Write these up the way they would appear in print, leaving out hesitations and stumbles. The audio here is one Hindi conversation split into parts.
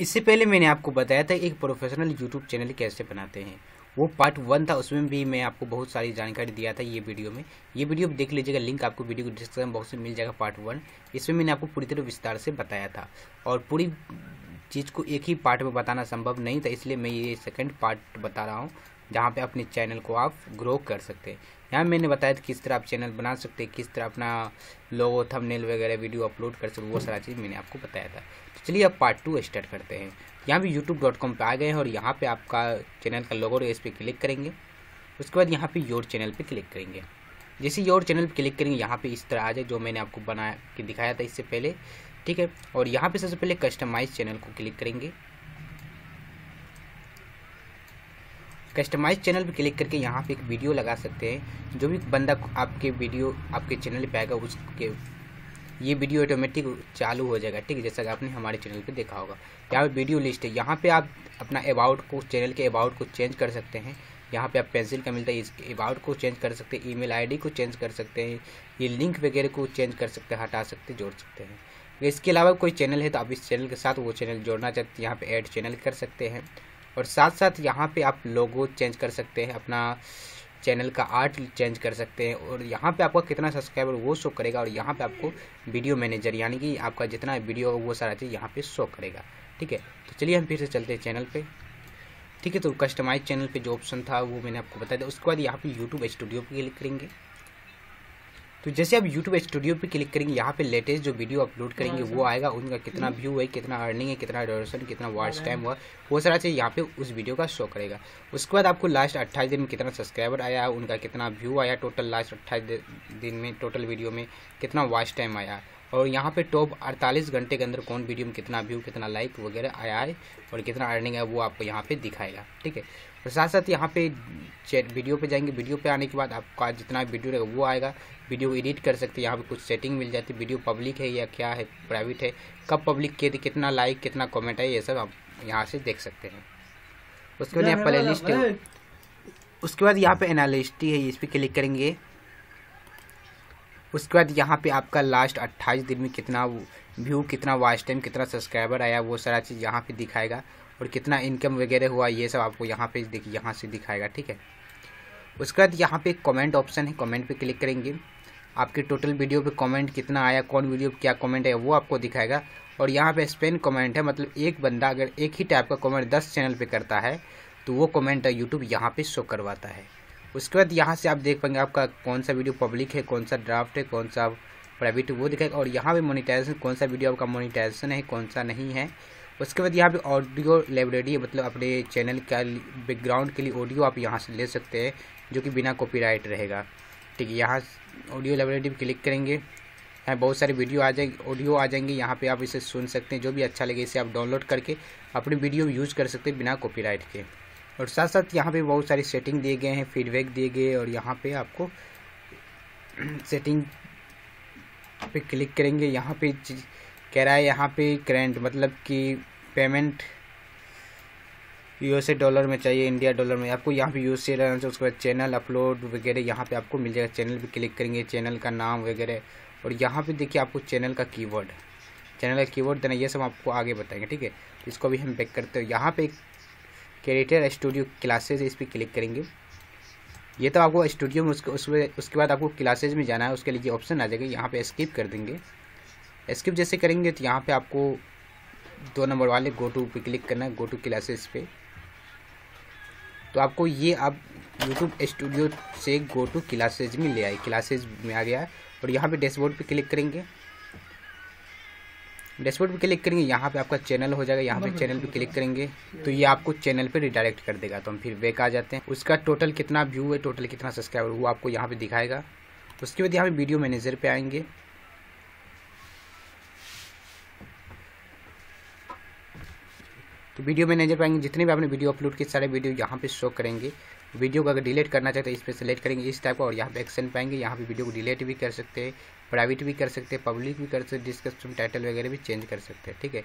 इससे पहले मैंने आपको बताया था एक प्रोफेशनल यूट्यूब चैनल कैसे बनाते हैं, वो पार्ट 1 था। उसमें भी मैं आपको बहुत सारी जानकारी दिया था। ये वीडियो देख लीजिएगा, लिंक आपको वीडियो को डिस्क्रिप्शन बॉक्स में मिल जाएगा। पार्ट 1 इसमें मैंने आपको पूरी तरह विस्तार से बताया था और पूरी चीज़ को एक ही पार्ट में बताना संभव नहीं था, इसलिए मैं ये 2nd पार्ट बता रहा हूँ जहाँ पे अपने चैनल को आप ग्रो कर सकते हैं। यहाँ मैंने बताया था किस तरह आप चैनल बना सकते हैं, किस तरह अपना लोगो थंबनेल वगैरह वीडियो अपलोड कर सकते, वो सारा चीज़ मैंने आपको बताया था। तो चलिए अब पार्ट 2 स्टार्ट करते हैं। यहाँ भी youtube.com पे आ गए हैं और यहाँ पे आपका चैनल का लोगो है, इस पर क्लिक करेंगे। उसके बाद यहाँ पर योर चैनल पर क्लिक करेंगे। जैसे योर चैनल पर क्लिक करेंगे यहाँ पर इस तरह आ जाए जो मैंने आपको बना के दिखाया था इससे पहले, ठीक है। और यहाँ पर सबसे पहले कस्टमाइज़ चैनल को क्लिक करेंगे। कस्टमाइज चैनल पे क्लिक करके यहाँ पे एक वीडियो लगा सकते हैं। जो भी बंदा आपके वीडियो आपके चैनल पे आएगा उसके ये वीडियो ऑटोमेटिक चालू हो जाएगा, ठीक है, जैसा कि आपने हमारे चैनल पे देखा होगा। यहाँ पे वीडियो लिस्ट है, यहाँ पे आप अपना अबाउट को, चैनल के अबाउट को चेंज कर सकते हैं। यहाँ पे आप पेंसिल का मिलता है, इस अबाउट को चेंज कर सकते हैं, ईमेल आईडी को चेंज कर सकते हैं, ये लिंक वगैरह को चेंज कर सकते हैं, हटा सकते, जोड़ सकते हैं। इसके अलावा कोई चैनल है तो आप इस चैनल के साथ वो चैनल जोड़ना चाहते हैं, यहाँ पर ऐड चैनल कर सकते हैं। और साथ साथ यहाँ पे आप लोगो चेंज कर सकते हैं, अपना चैनल का आर्ट चेंज कर सकते हैं। और यहाँ पे आपका कितना सब्सक्राइबर वो शो करेगा, और यहाँ पे आपको वीडियो मैनेजर यानी कि आपका जितना वीडियो होगा वो सारा चीज़ यहाँ पे शो करेगा, ठीक है। तो चलिए हम फिर से चलते हैं चैनल पे, ठीक है। तो कस्टमाइज चैनल पे जो ऑप्शन था वो मैंने आपको बताया था। उसके बाद यहाँ पर यूट्यूब स्टूडियो पर क्लिक करेंगे। तो जैसे आप YouTube स्टूडियो पे क्लिक करेंगे यहाँ पे लेटेस्ट जो वीडियो अपलोड करेंगे वो आएगा, उनका कितना व्यू है, कितना अर्निंग है, कितना ड्यूरेशन, कितना वॉच टाइम हुआ, वो सारा चीज़ यहाँ पे उस वीडियो का शो करेगा। उसके बाद आपको लास्ट 28 दिन में कितना सब्सक्राइबर आया, उनका कितना व्यू आया, टोटल लास्ट 28 दिन में टोटल वीडियो में कितना वॉच टाइम आया, और यहाँ पे टॉप 48 घंटे के अंदर कौन वीडियो में कितना व्यू, कितना लाइक वगैरह आया है और कितना अर्निंग है वो आपको यहाँ पे दिखाएगा, ठीक है। और साथ साथ यहाँ पे चैट वीडियो पे जाएंगे, वीडियो पे आने के बाद आपका जितना वीडियो रहेगा वो आएगा। वीडियो एडिट कर सकते हैं, यहाँ पे कुछ सेटिंग मिल जाती है, वीडियो पब्लिक है या क्या है, प्राइवेट है, कब पब्लिक किए थे, कितना लाइक कितना कॉमेंट है, ये सब आप यहाँ से देख सकते हैं। उसके बाद यहाँ प्ले लिस्ट है, उसके बाद यहाँ पर एनालिस्टी है, इस पर क्लिक करेंगे। उसके बाद यहाँ पे आपका लास्ट 28 दिन में कितना व्यू, कितना वॉच टाइम, कितना सब्सक्राइबर आया वो सारा चीज़ यहाँ पे दिखाएगा, और कितना इनकम वगैरह हुआ ये सब आपको यहाँ पे देखिए यहाँ से दिखाएगा, ठीक है। उसके बाद यहाँ पे कमेंट ऑप्शन है, कमेंट पे क्लिक करेंगे। आपके टोटल वीडियो पे कमेंट कितना आया, कौन वीडियो पे क्या कमेंट है वो आपको दिखाएगा। और यहाँ पे स्पैम कमेंट है, मतलब एक बंदा अगर एक ही टाइप का कमेंट 10 चैनल पर करता है तो वो कमेंट यूट्यूब यहाँ पर शो करवाता है। उसके बाद यहाँ से आप देख पाएंगे आपका कौन सा वीडियो पब्लिक है, कौन सा ड्राफ्ट है, कौन सा प्राइवेट वो दिखाएगा। और यहाँ पे मोनेटाइजेशन, कौन सा वीडियो आपका मोनेटाइजेशन है, कौन सा नहीं है। उसके बाद यहाँ पे ऑडियो लाइब्रेरी है, मतलब अपने चैनल का बैकग्राउंड के लिए ऑडियो आप यहाँ से ले सकते हैं जो कि बिना कॉपीराइट रहेगा, ठीक है। यहाँ ऑडियो लाइब्रेरी पर क्लिक करेंगे, यहाँ बहुत सारे वीडियो आ जाएंगे, ऑडियो आ जाएंगे, यहाँ पर आप इसे सुन सकते हैं। जो भी अच्छा लगे इसे आप डाउनलोड करके अपनी वीडियो यूज़ कर सकते हैं बिना कॉपीराइट के। और साथ साथ यहाँ पे बहुत सारी सेटिंग दिए गए हैं, फीडबैक दिए गए, और यहाँ पे आपको सेटिंग पे क्लिक करेंगे। यहाँ पे कह रहा है यहाँ पे करेंट, मतलब कि पेमेंट यूएसए डॉलर में चाहिए, इंडिया डॉलर में, आपको यहाँ पे यूएसए रहना चाहिए। उसके बाद चैनल अपलोड वगैरह यहाँ पे आपको मिल जाएगा, चैनल पर क्लिक करेंगे, चैनल का नाम वगैरह। और यहाँ पर देखिए आपको चैनल का कीवर्ड, चैनल का कीवर्ड देना, ये सब आपको आगे बताएंगे, ठीक है। इसको भी हम बैक करते हैं। यहाँ पर क्रिएटर स्टूडियो क्लासेज, इस पर क्लिक करेंगे। ये तो आपको स्टूडियो में उसके बाद आपको क्लासेज में जाना है, उसके लिए ऑप्शन आ जाएगा। यहाँ पे स्किप कर देंगे, स्किप जैसे करेंगे तो यहाँ पे आपको 2 नंबर वाले गो टू पे क्लिक करना है, गो टू क्लासेज पे। तो आपको ये आप यूट्यूब स्टूडियो से गो टू क्लासेज में ले आए, क्लासेज में आ गया। और यहाँ पर डैशबोर्ड पर क्लिक करेंगे, डैशबोर्ड पे क्लिक करेंगे, यहाँ पे आपका चैनल हो जाएगा। यहाँ पे चैनल पे क्लिक करेंगे तो ये आपको चैनल पे रिडायरेक्ट कर देगा। तो हम फिर बैक आ जाते हैं। उसका टोटल कितना व्यू है, टोटल कितना सब्सक्राइबर वो आपको यहाँ पे दिखाएगा। उसके बाद यहाँ पे वीडियो मैनेजर पे आएंगे। तो वीडियो मैनेजर पे आएंगे, जितने भी आपने वीडियो अपलोड किए सारे वीडियो यहाँ पे शो करेंगे। वीडियो को अगर डिलीट करना चाहते हैं इस पर सेलेक्ट करेंगे इस टाइप का, और यहाँ पे एक्शन पाएंगे। यहाँ पे वीडियो को डिलीट भी कर सकते हैं, प्राइवेट भी कर सकते हैं, पब्लिक भी कर सकते हैं, डिस्क्रिप्शन टाइटल वगैरह भी चेंज कर सकते हैं, ठीक है।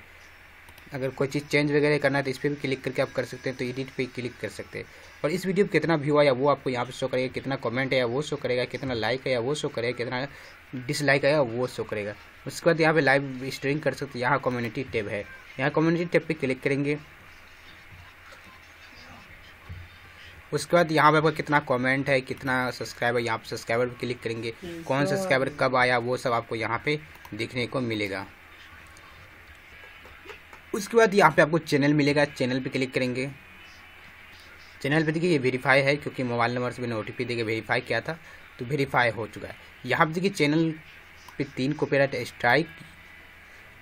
अगर कोई चीज़ चेंज वगैरह करना है तो इस पर भी क्लिक करके आप कर सकते हैं। तो एडिट पे क्लिक कर सकते हैं, और इस वीडियो पर कितना व्यू आया वो आपको यहाँ पे शो करेगा, कितना कमेंट आया वो शो करेगा, कितना लाइक आया वो शो करेगा, कितना डिसलाइक आया वो शो करेगा। उसके बाद यहाँ पे लाइव स्ट्रीमिंग कर सकते हैं, यहाँ कम्युनिटी टैब है। यहाँ कम्युनिटी टैब पे क्लिक करेंगे। उसके बाद यहाँ पर कितना कमेंट है, कितना सब्सक्राइबर, यहाँ पर सब्सक्राइबर पे क्लिक करेंगे, कौन सब्सक्राइबर कब आया वो सब आपको यहाँ पे देखने को मिलेगा। उसके बाद यहाँ पे आपको चैनल मिलेगा, चैनल पे क्लिक करेंगे। चैनल पे देखिए ये वेरीफाई है क्योंकि मोबाइल नंबर से मैंने OTP देके वेरीफाई किया था तो वेरीफाई हो चुका है। यहाँ पर देखिए चैनल पे 3 कॉपीराइट स्ट्राइक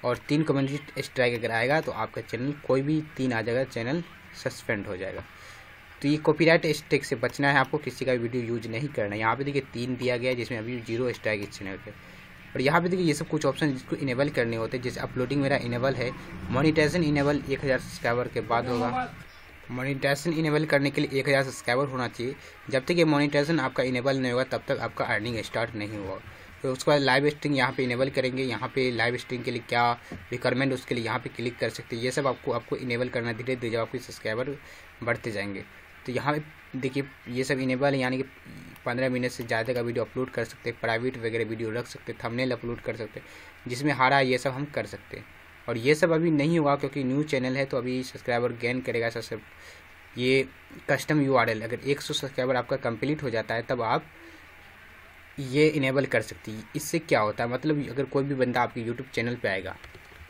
और 3 कम्युनिटी स्ट्राइक अगर आएगा तो आपका चैनल कोई भी 3 आ जाएगा, चैनल सस्पेंड हो जाएगा। तो ये कॉपीराइट स्ट्राइक से बचना है, आपको किसी का वीडियो यूज नहीं करना है। यहाँ पे देखिए 3 दिया गया है जिसमें अभी 0 स्ट्राइक इस चैनल पे। और यहाँ पे देखिए ये सब कुछ ऑप्शन जिसको इनेबल करने होते हैं, जैसे अपलोडिंग मेरा इनेबल है, मोनिटाइजेशन इनेबल 1000 सब्सक्राइबर के बाद होगा। मोनिटाइजेशन इनेबल करने के लिए 1000 सब्सक्राइबर होना चाहिए, जब तक ये मोनिटाइजेशन आपका इनेबल नहीं होगा तब तक आपका अर्निंग स्टार्ट नहीं होगा। तो उसके बाद लाइव स्ट्रीम यहाँ पे इनेबल करेंगे। यहाँ पे लाइव स्ट्रीम के लिए क्या रिक्वायरमेंट उसके लिए यहाँ पे क्लिक कर सकते हैं। ये सब आपको आपको इनेबल करना, धीरे धीरे जब आपके सब्सक्राइबर बढ़ते जाएंगे। तो यहाँ पे देखिए ये सब इनेबल है, यानी कि 15 मिनट से ज़्यादा का वीडियो अपलोड कर सकते हैं, प्राइवेट वगैरह वीडियो रख सकते हैं, थंबनेल अपलोड कर सकते हैं, जिसमें हारा ये सब हम कर सकते हैं। और ये सब अभी नहीं होगा क्योंकि न्यू चैनल है तो अभी सब्सक्राइबर गेन करेगा। सब ये कस्टम URL अगर 100 सब्सक्राइबर आपका कंप्लीट हो जाता है तब आप ये इनेबल कर सकती है। इससे क्या होता है, मतलब अगर कोई भी बंदा आपके YouTube चैनल पे आएगा,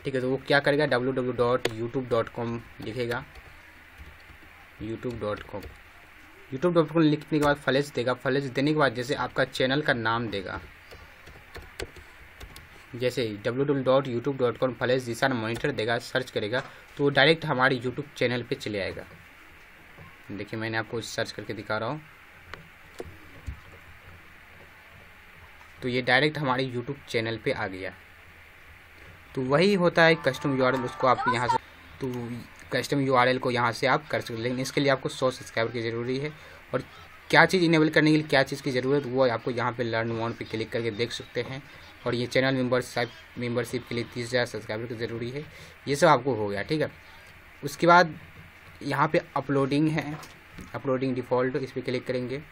ठीक है, तो वो क्या करेगा, www.youtube.com लिखेगा, youtube.com लिखने के बाद फ्लैश देगा। फ्लैश देने के बाद जैसे आपका चैनल का नाम देगा, जैसे www.youtube.com फ्लैश ज़ीशान मॉनिटर देगा, सर्च करेगा तो डायरेक्ट हमारे यूट्यूब चैनल पर चले आएगा। देखिए मैंने आपको सर्च करके दिखा रहा हूँ तो ये डायरेक्ट हमारे YouTube चैनल पे आ गया। तो वही होता है कस्टम URL, उसको आप यहाँ से तो कस्टम URL को यहाँ से आप कर सकते हैं, लेकिन इसके लिए आपको 100 सब्सक्राइबर की ज़रूरी है। और क्या चीज़ इनेबल करने के लिए क्या चीज़ की ज़रूरत वो आपको यहाँ पे लर्न मोर पे क्लिक करके देख सकते हैं। और ये चैनल मेम्बरशिप के लिए 30,000 सब्सक्राइबर की ज़रूरी है। ये सब आपको हो गया, ठीक है। उसके बाद यहाँ पर अपलोडिंग है, अपलोडिंग डिफ़ॉल्ट, इस पर क्लिक करेंगे।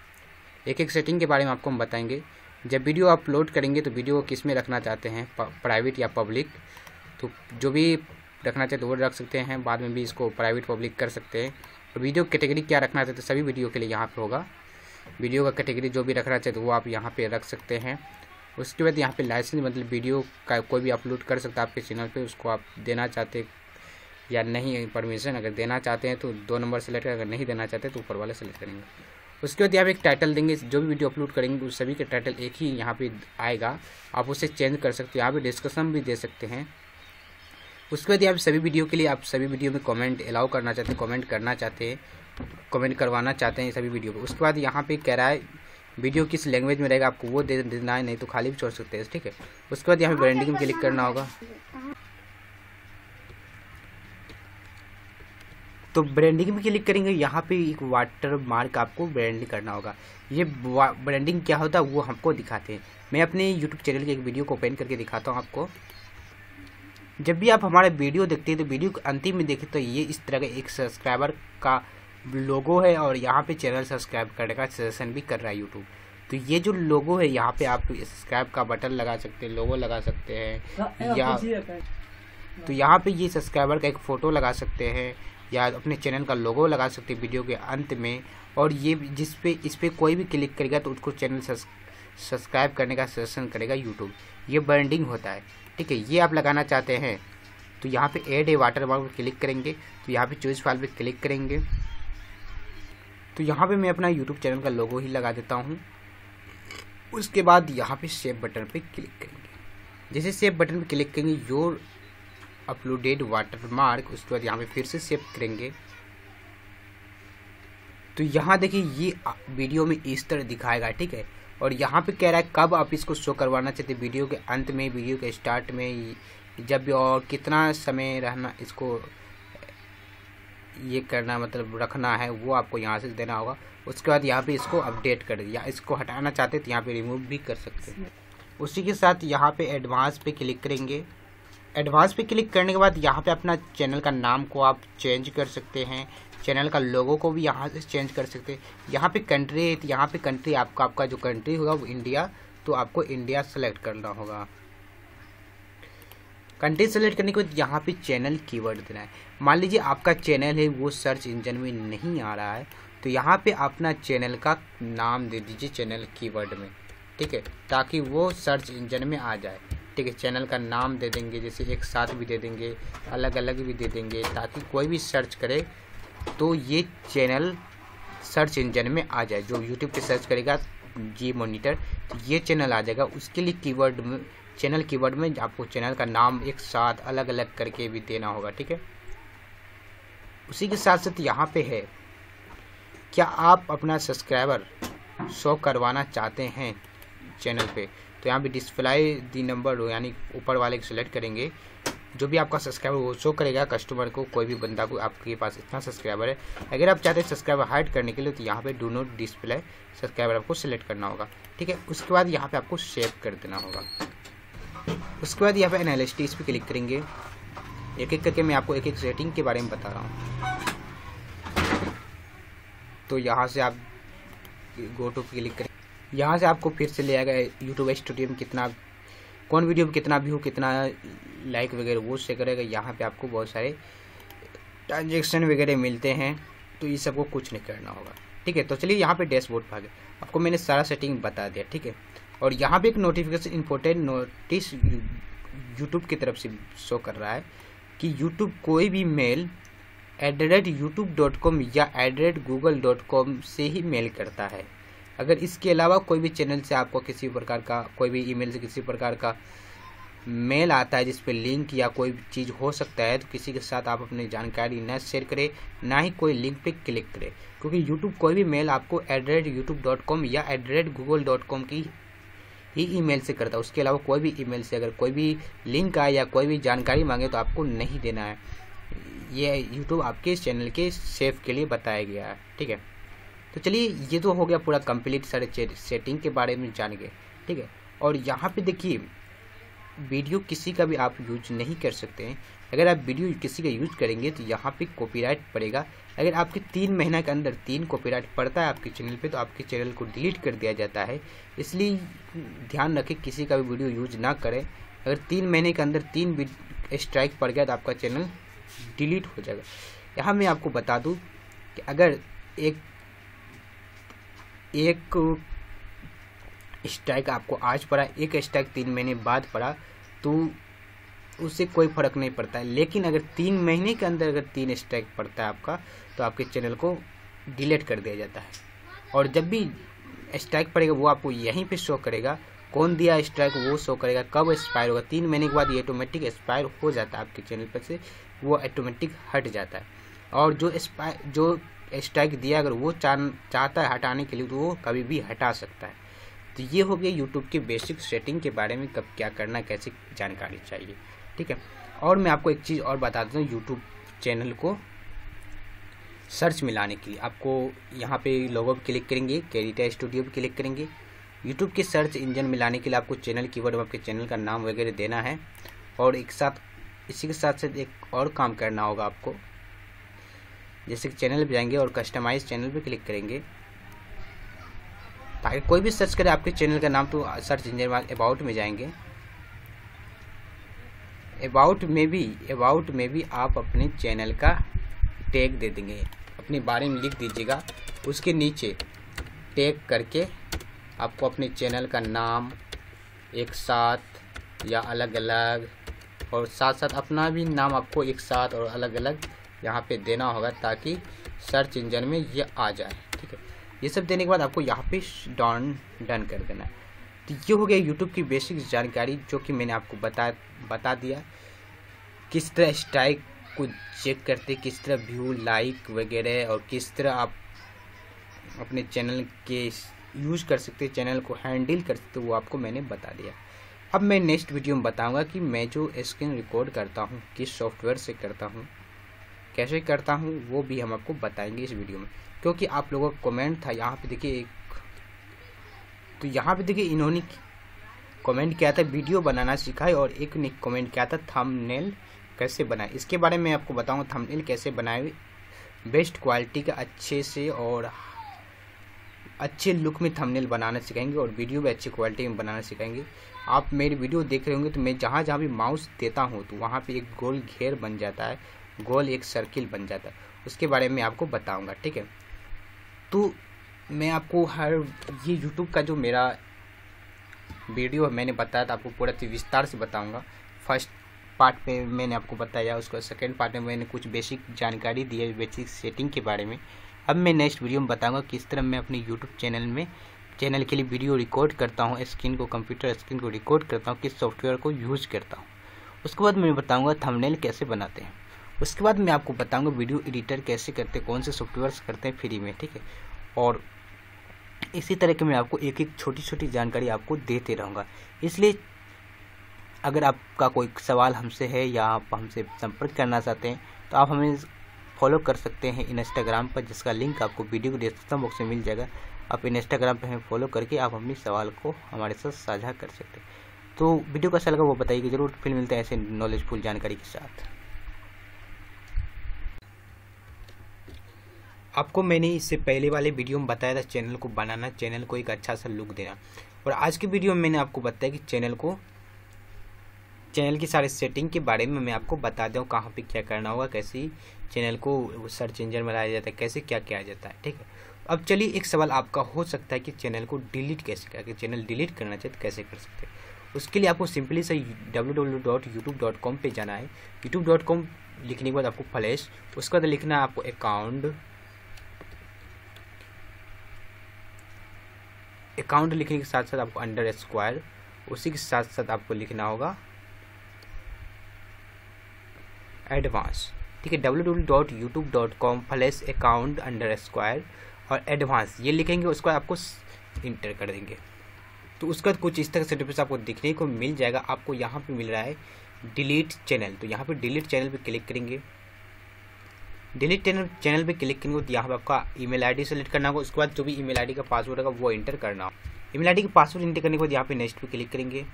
एक एक सेटिंग के बारे में आपको हम बताएँगे। जब वीडियो अपलोड करेंगे तो वीडियो किस में रखना चाहते हैं, प्राइवेट या पब्लिक, तो जो भी रखना चाहते वो रख सकते हैं, बाद में भी इसको प्राइवेट पब्लिक कर सकते हैं। और वीडियो कैटेगरी क्या रखना चाहते हैं, सभी वीडियो के लिए यहाँ पे होगा। वीडियो का कैटेगरी जो भी रखना चाहते वो आप यहाँ पे रख सकते हैं। उसके बाद यहाँ पर लाइसेंस, मतलब वीडियो का कोई भी अपलोड कर सकता है आपके चैनल पर, उसको आप देना चाहते या नहीं, परमिशन अगर देना चाहते हैं तो 2 नंबर सेलेक्ट करें, अगर नहीं देना चाहते तो ऊपर वाला सेलेक्ट करेंगे। उसके बाद यहाँ पे एक टाइटल देंगे, जो भी वीडियो अपलोड करेंगे उस सभी का टाइटल एक ही यहाँ पे आएगा, आप उसे चेंज कर सकते हैं। यहाँ पे डिस्कशन भी दे सकते हैं। उसके बाद यहाँ पे सभी वीडियो के लिए आप सभी वीडियो में कमेंट अलाउ करना चाहते हैं, कमेंट करना चाहते हैं, कमेंट करवाना चाहते हैं सभी वीडियो पर। उसके बाद यहाँ पर कह रहा है वीडियो किस लैंग्वेज में रहेगा, आपको वो दे देना है, नहीं तो खाली भी छोड़ सकते हैं, ठीक है। उसके बाद यहाँ पर ब्रांडिंग में क्लिक करना होगा। तो ब्रांडिंग में क्लिक करेंगे, यहाँ पे एक वाटर मार्क आपको ब्रांड करना होगा। ये ब्रांडिंग क्या होता है वो हमको दिखाते हैं। मैं अपने YouTube चैनल की एक वीडियो को ओपन करके दिखाता हूँ आपको। जब भी आप हमारा वीडियो देखते हैं तो वीडियो के अंतिम में देखें तो ये इस तरह का एक सब्सक्राइबर का लोगो है और यहाँ पर चैनल सब्सक्राइब करने का सजेशन भी कर रहा है यूट्यूब। तो ये जो लोगो है यहाँ पर आप सब्सक्राइब का बटन लगा सकते हैं, लोगो लगा सकते हैं, या तो यहाँ पर ये सब्सक्राइबर का एक फ़ोटो लगा सकते हैं या अपने चैनल का लोगो लगा सकते हैं वीडियो के अंत में। और ये जिस पे इस पर कोई भी क्लिक करेगा तो उसको चैनल सब्सक्राइब करने का सजेशन करेगा यूट्यूब। ये ब्रांडिंग होता है, ठीक है। ये आप लगाना चाहते हैं तो यहाँ पे ऐड ए वाटरमार्क पर क्लिक करेंगे। तो यहाँ पे चॉइस फाइल पे क्लिक करेंगे तो यहाँ पर मैं अपना यूट्यूब चैनल का लोगो ही लगा देता हूँ। उसके बाद यहाँ पर सेव बटन पर क्लिक करेंगे। जैसे सेव बटन पर क्लिक करेंगे योर अपलोडेड वाटरमार्क, उसके बाद यहाँ पे फिर से सेव करेंगे तो यहाँ देखिए ये वीडियो में इस तरह दिखाएगा, ठीक है। और यहाँ पे कह रहा है कब आप इसको शो करवाना चाहते, वीडियो के अंत में, वीडियो के स्टार्ट में, जब, और कितना समय रहना इसको ये करना, मतलब रखना है वो आपको यहाँ से देना होगा। उसके बाद यहाँ पे इसको अपडेट कर या इसको हटाना चाहते तो यहाँ पर रिमूव भी कर सकते हैं। उसी के साथ यहाँ पर एडवांस पे क्लिक करेंगे। एडवांस पे क्लिक करने के बाद यहाँ पे अपना चैनल का नाम को आप चेंज कर सकते हैं, चैनल का लोगो को भी यहाँ से चेंज कर सकते हैं। यहाँ पे कंट्री है तो यहाँ पे कंट्री आपका जो कंट्री होगा वो इंडिया, तो आपको इंडिया सेलेक्ट करना होगा। कंटेंट सेलेक्ट करने के बाद यहाँ पे चैनल कीवर्ड देना है। मान लीजिए आपका चैनल है वो सर्च इंजन में नहीं आ रहा है, तो यहाँ पे अपना चैनल का नाम दे दीजिए चैनल कीवर्ड में, ठीक है, ताकि वो सर्च इंजन में आ जाए। ठीक है, चैनल का नाम दे देंगे, जैसे एक साथ भी दे देंगे, अलग अलग भी दे देंगे, ताकि कोई भी सर्च करे तो ये चैनल सर्च इंजन में आ जाए। जो यूट्यूब पे सर्च करेगा जी मॉनिटर, तो ये चैनल आ जाएगा। उसके लिए कीवर्ड में, चैनल कीवर्ड में आपको चैनल का नाम एक साथ अलग अलग करके भी देना होगा। ठीक है, उसी के साथ साथ यहाँ पे है, क्या आप अपना सब्सक्राइबर शो करवाना चाहते हैं चैनल पे, तो यहाँ पे डिस्प्ले दी नंबर हो, यानी ऊपर वाले को सिलेक्ट करेंगे। जो भी आपका सब्सक्राइबर वो शो करेगा कस्टमर को, कोई भी बंदा को आपके पास इतना सब्सक्राइबर है। अगर आप चाहते हैं सब्सक्राइबर हाइड करने के लिए, तो यहाँ पे डू नॉट डिस्प्ले सब्सक्राइबर आपको सिलेक्ट करना होगा। ठीक है, उसके बाद यहाँ पे आपको सेव कर देना होगा। उसके बाद यहाँ पे एनालिटिक्स पे क्लिक करेंगे। एक एक करके मैं आपको एक एक सेटिंग के बारे में बता रहा हूँ। तो यहाँ से आप गो टू क्लिक करें, यहाँ से आपको फिर से ले आएगा यूट्यूब स्टूडियो में कितना, कौन वीडियो में कितना व्यू, कितना लाइक वगैरह वो से करेगा। यहाँ पे आपको बहुत सारे ट्रांजेक्शन वगैरह मिलते हैं, तो ये सबको कुछ नहीं करना होगा। ठीक है, तो चलिए यहाँ पे डैशबोर्ड भागे, आपको मैंने सारा सेटिंग बता दिया। ठीक है, और यहाँ पे एक नोटिफिकेशन इंपॉर्टेंट नोटिस यूट्यूब की तरफ से शो कर रहा है कि यूट्यूब कोई भी मेल @youtube.com या @google.com से ही मेल करता है। अगर इसके अलावा कोई भी चैनल से आपको किसी प्रकार का, कोई भी ईमेल से किसी प्रकार का मेल आता है जिस पर लिंक या कोई चीज़ हो सकता है, तो किसी के साथ आप अपनी जानकारी ना शेयर करें, ना ही कोई लिंक पे क्लिक करें, क्योंकि यूट्यूब कोई भी मेल आपको @youtube.com या @google.com की ही ईमेल से करता है। उसके अलावा कोई भी ईमेल से अगर कोई भी लिंक आए या कोई भी जानकारी मांगे, तो आपको नहीं देना है। ये यूट्यूब आपके चैनल के सेफ के लिए बताया गया है। ठीक है, तो चलिए ये तो हो गया पूरा कंप्लीट, सारे सेटिंग के बारे में जान गए। ठीक है, और यहाँ पे देखिए वीडियो किसी का भी आप यूज नहीं कर सकते हैं। अगर आप वीडियो किसी का यूज करेंगे तो यहाँ पे कॉपीराइट पड़ेगा। अगर आपके 3 महीना के अंदर 3 कॉपीराइट पड़ता है आपके चैनल पे, तो आपके चैनल को डिलीट कर दिया जाता है। इसलिए ध्यान रखें किसी का भी वीडियो यूज ना करें। अगर 3 महीने के अंदर 3 स्ट्राइक पड़ गया तो आपका चैनल डिलीट हो जाएगा। यहाँ मैं आपको बता दूँ कि अगर एक स्ट्राइक आपको आज पड़ा, एक स्ट्राइक 3 महीने बाद पड़ा, तो उससे कोई फर्क नहीं पड़ता है। लेकिन अगर 3 महीने के अंदर अगर 3 स्ट्राइक पड़ता है आपका, तो आपके चैनल को डिलीट कर दिया जाता है। और जब भी स्ट्राइक पड़ेगा वो आपको यहीं पे शो करेगा, कौन दिया स्ट्राइक वो शो करेगा, कब एक्सपायर होगा। 3 महीने के बाद ये ऑटोमेटिक एक्सपायर हो जाता है आपके चैनल पर से, वो ऑटोमेटिक हट जाता है। और जो स्ट्राइक दिया अगर वो चाहता है हटाने के लिए, तो वो कभी भी हटा सकता है। तो ये हो गया यूट्यूब की बेसिक सेटिंग के बारे में, कब क्या करना, कैसे जानकारी चाहिए। ठीक है, और मैं आपको एक चीज़ और बता देता हूँ, यूट्यूब चैनल को सर्च में लाने के लिए आपको यहाँ पे लोगो पर क्लिक करेंगे, कैरिटा स्टूडियो पर क्लिक करेंगे। यूट्यूब के सर्च इंजन में लाने के लिए आपको चैनल कीवर्ड में आपके चैनल का नाम वगैरह देना है। और एक साथ इसी के साथ साथ एक और काम करना होगा आपको, जैसे कि चैनल पर जाएंगे और कस्टमाइज चैनल पर क्लिक करेंगे, ताकि कोई भी सर्च करे आपके चैनल का नाम, तो सर्च इंजन में अबाउट में जाएंगे। अबाउट में भी आप अपने चैनल का टैग दे देंगे, अपने बारे में लिख दीजिएगा। उसके नीचे टैग करके आपको अपने चैनल का नाम एक साथ या अलग अलग, और साथ साथ अपना भी नाम आपको एक साथ और अलग अलग यहाँ पे देना होगा, ताकि सर्च इंजन में ये आ जाए। ठीक है, ये सब देने के बाद आपको यहाँ पे डन कर देना है। तो ये हो गया यूट्यूब की बेसिक जानकारी, जो कि मैंने आपको बता दिया किस तरह स्ट्राइक को चेक करते, किस तरह व्यू लाइक वगैरह, और किस तरह आप अपने चैनल के यूज़ कर सकते, चैनल को हैंडल कर सकते, वो आपको मैंने बता दिया। अब मैं नेक्स्ट वीडियो में बताऊँगा कि मैं जो स्क्रीन रिकॉर्ड करता हूँ किस सॉफ्टवेयर से करता हूँ, कैसे करता हूँ, वो भी हम आपको बताएंगे इस वीडियो में, क्योंकि आप लोगों का कमेंट था। यहाँ पे देखिए इन्होंने कमेंट किया था वीडियो बनाना सिखाए, और एक ने कमेंट किया था थंबनेल कैसे बनाए। इसके बारे में आपको बताऊँ, थंबनेल कैसे बनाए बेस्ट क्वालिटी का अच्छे से और अच्छे लुक में थंबनेल बनाना सिखाएंगे और वीडियो भी अच्छी क्वालिटी में बनाना सिखाएंगे। आप मेरी वीडियो देख रहे होंगे तो मैं जहाँ जहाँ भी माउस देता हूँ तो वहाँ पे एक गोल घेर बन जाता है, गोल एक सर्किल बन जाता है, उसके बारे में आपको बताऊँगा, ठीक है। तो मैं आपको हर ये यूट्यूब का जो मेरा वीडियो है मैंने बताया था आपको पूरा विस्तार से बताऊँगा। फर्स्ट पार्ट में मैंने आपको बताया, उसको सेकेंड पार्ट में मैंने कुछ बेसिक जानकारी दी है, बेसिक सेटिंग के बारे में। अब मैं नेक्स्ट वीडियो में बताऊंगा किस तरह मैं अपने यूट्यूब चैनल के लिए वीडियो रिकॉर्ड करता हूं, स्क्रीन को कंप्यूटर स्क्रीन को रिकॉर्ड करता हूं, किस सॉफ्टवेयर को यूज़ करता हूं। उसके बाद मैं बताऊंगा थंबनेल कैसे बनाते हैं। उसके बाद मैं आपको बताऊंगा वीडियो एडिटर कैसे करते हैं, कौन से सॉफ्टवेयर से करते हैं फ्री में, ठीक है। और इसी तरह के मैं आपको एक एक छोटी छोटी जानकारी आपको देते रहूँगा। इसलिए अगर आपका कोई सवाल हमसे है या आप हमसे संपर्क करना चाहते हैं तो आप हमें फॉलो कर सकते हैं इंस्टाग्राम पर, जिसका लिंक आपको वीडियो के डिस्क्रिप्शन बॉक्स में मिल जाएगा। आप इंस्टाग्राम पर हमें फॉलो करके आप अपने सवाल को हमारे साथ साझा कर सकते हैं। तो वीडियो कैसा लगा वो बताइए ज़रूर। फिर मिलते हैं ऐसे नॉलेजफुल जानकारी के साथ। आपको मैंने इससे पहले वाले वीडियो में बताया था चैनल को बनाना, चैनल को एक अच्छा सा लुक देना, और आज की वीडियो में मैंने आपको बताया कि चैनल की सारी सेटिंग के बारे में मैं आपको बता दूँ, कहाँ पे क्या करना होगा, कैसे चैनल को सर्च इंजन में लाया जाता है, कैसे क्या किया जाता है, ठीक है। अब चलिए, एक सवाल आपका हो सकता है कि चैनल को डिलीट कैसे करें, चैनल डिलीट करना चाहिए तो कैसे कर सकते हैं। उसके लिए आपको सिंपली से www.youtube.com पे जाना है। youtube.com लिखने के बाद आपको फ्लैश, उसके बाद लिखना है आपको अकाउंट लिखने के साथ साथ आपको अंडरस्कोर, उसी के साथ साथ आपको लिखना होगा एडवांस, ठीक है। www.youtube.com/account_, और एडवांस ये लिखेंगे, उसके बाद आपको इंटर कर देंगे। तो उसका कुछ इस तरह से इंटरफेस आपको दिखने को मिल जाएगा। आपको यहाँ पे मिल रहा है डिलीट चैनल, तो यहाँ पे डिलीट चैनल पे क्लिक करेंगे। डिलीट चैनल पे क्लिक करेंगे तो यहाँ पे आपका ईमेल आईडी सेलेक्ट करना होगा, उसके बाद जो भी ईमेल आईडी का पासवर्ड होगा वो इंटर करना होगा। ईमेल आईडी का पासवर्ड इंटर करने के बाद यहाँ पे नेक्स्ट पे क्लिक करेंगे।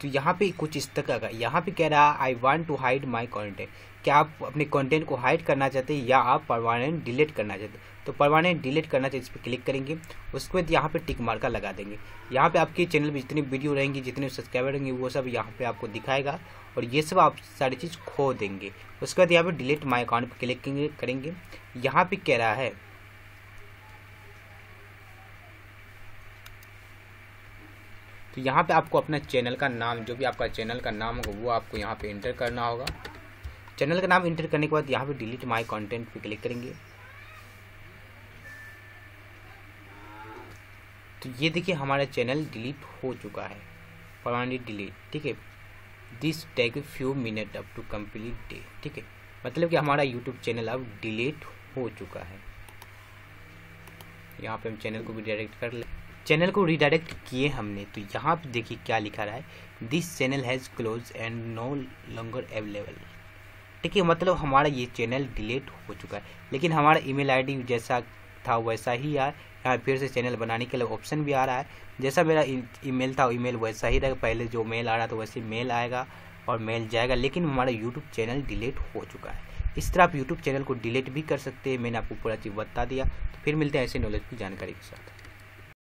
तो यहाँ पे कुछ इस तरह का यहाँ पे कह रहा है I want to hide my content. क्या आप अपने कंटेंट को हाइड करना चाहते हैं या आप परमानेंट डिलीट करना चाहते हैं? तो परमानेंट डिलीट करना चाहिए, इस पर क्लिक करेंगे। उसके बाद यहाँ पे टिक मार्का लगा देंगे। यहाँ पे आपके चैनल पे जितनी वीडियो रहेंगी, जितने सब्सक्राइबर रहेंगे, वो सब यहाँ पे आपको दिखाएगा और ये सब आप सारी चीज़ खो देंगे। उसके बाद यहाँ पर डिलीट माई अकाउंट पर क्लिक करेंगे। यहाँ पर कह रहा है तो यहाँ पे आपको अपना चैनल का नाम, जो भी आपका चैनल का नाम होगा वो आपको यहाँ पे इंटर करना होगा। चैनल का नाम इंटर करने के बाद यहाँ पे डिलीट माय कंटेंट पे क्लिक करेंगे। तो ये देखिए हमारा चैनल डिलीट हो चुका है, परमानेंट डिलीट, ठीक है। This take few minute up to complete day, ठीक है। मतलब कि हमारा यूट्यूब चैनल अब डिलीट हो चुका है। यहाँ पे हम चैनल को भी रिडायरेक्ट कर ले, चैनल को रिडायरेक्ट किए हमने। तो यहाँ पे देखिए क्या लिखा रहा है, this channel has close and no longer available, ठीक है। मतलब हमारा ये चैनल डिलीट हो चुका है, लेकिन हमारा ईमेल आईडी जैसा था वैसा ही आया। यहाँ फिर से चैनल बनाने के लिए ऑप्शन भी आ रहा है। जैसा मेरा ईमेल था ईमेल वैसा ही रहेगा, पहले जो मेल आ रहा था वैसे मेल आएगा और मेल जाएगा, लेकिन हमारा यूट्यूब चैनल डिलीट हो चुका है। इस तरह आप यूट्यूब चैनल को डिलीट भी कर सकते हैं। मैंने आपको पूरा चीज़ बता दिया। तो फिर मिलते हैं ऐसे नॉलेज की जानकारी के साथ।